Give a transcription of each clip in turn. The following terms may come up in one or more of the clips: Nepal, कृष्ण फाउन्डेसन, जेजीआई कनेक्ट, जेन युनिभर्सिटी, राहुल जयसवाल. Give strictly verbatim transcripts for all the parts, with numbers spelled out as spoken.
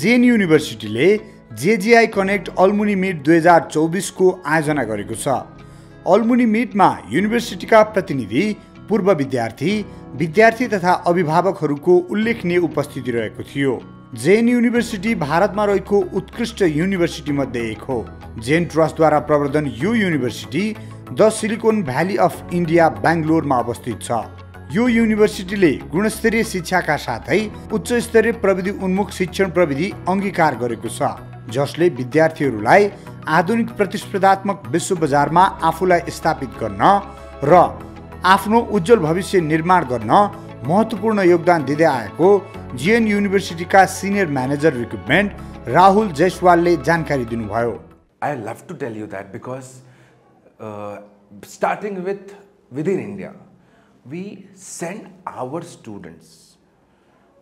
जेन युनिभर्सिटीले जेजीआई कनेक्ट अलुमनी meet दुई हजार चौबिस को आयोजना गरेको छ। अलुमनी मिटमा युनिभर्सिटीका प्रतिनिधि, पूर्व विद्यार्थी, विद्यार्थी तथा अभिभावकहरूको उल्लेखनीय उपस्थिति रहेको थियो। जेन युनिभर्सिटी भारतमा रहेको उत्कृष्ट युनिभर्सिटी मध्ये एक हो। जेन ट्रस्टद्वारा प्रवर्धन यो university the silicon valley of India बेंगलोरमा अवस्थित छ। यो युनिभर्सिटीले गुणस्तरीय शिक्षाका साथै उच्च स्तरीय प्रविधि उन्मुख शिक्षण प्रविधि अंगीकार गरेको छ, जसले विद्यार्थीहरूलाई आधुनिक प्रतिस्पर्धात्मक विश्व बजारमा आफूलाई स्थापित गर्न र आफ्नो उज्जवल भविष्य निर्माण गर्न महत्त्वपूर्ण योगदान दिँदै आएको जेएन युनिभर्सिटीका सिनियर म्यानेजर रिक्रुटमेन्ट राहुल जयसवालले जानकारी दिनुभयो। I love to tell you that because starting with within India we send our students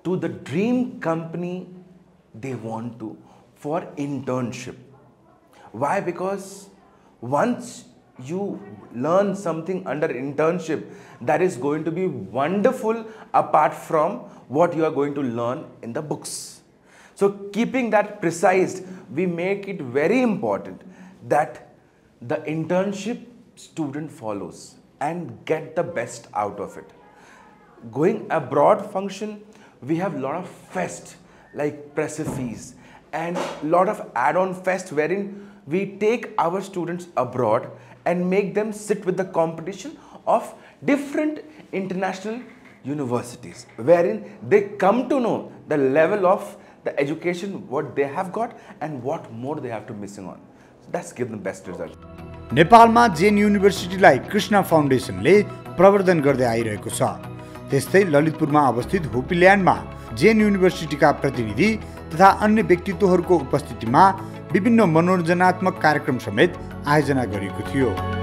to the dream company they want to for internship. Why? Because once you learn something under internship, that is going to be wonderful apart from what you are going to learn in the books. So keeping that precise, we make it very important that the internship student follows and get the best out of it. Going abroad function, we have lot of fest like Precipice and lot of add-on fest wherein we take our students abroad and make them sit with the competition of different international universities, wherein they come to know the level of the education, what they have got and what more they have to missing on. So that's give them best result. नेपालमा जेन युनिभर्सिटीलाई कृष्ण फाउन्डेसनले प्रवर्धन गर्दै आइरहेको छ। त्यस्तै ललितपुरमा अवस्थित होपिल्यान्डमा जेन युनिभर्सिटीका प्रतिनिधि तथा अन्य व्यक्तित्वहरूको उपस्थितिमा विभिन्न मनोरञ्जनात्मक कार्यक्रम समेत आयोजना गरिएको थियो।